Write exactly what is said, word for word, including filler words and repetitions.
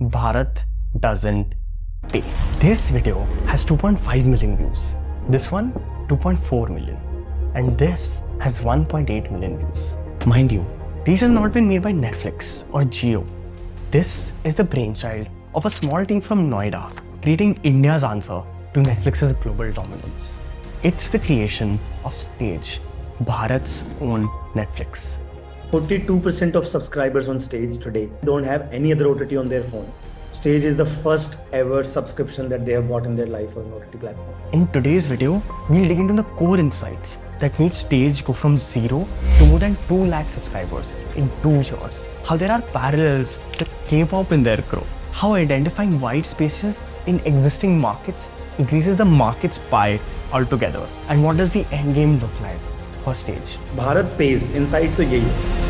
Bharat doesn't pay. This video has two point five million views. This one, two point four million. And this has one point eight million views. Mind you, these have not been made by Netflix or Jio. This is the brainchild of a small team from Noida, creating India's answer to Netflix's global dominance. It's the creation of Stage, Bharat's own Netflix. forty-two percent of subscribers on Stage today don't have any other O T T on their phone. Stage is the first ever subscription that they have bought in their life on an O T T platform. In today's video, we'll dig into the core insights that made Stage go from zero to more than two lakh subscribers in two years. How there are parallels to K-pop in their growth. How identifying wide spaces in existing markets increases the market's pie altogether. And what does the end game look like for Stage? Bharat pays, inside to yehi.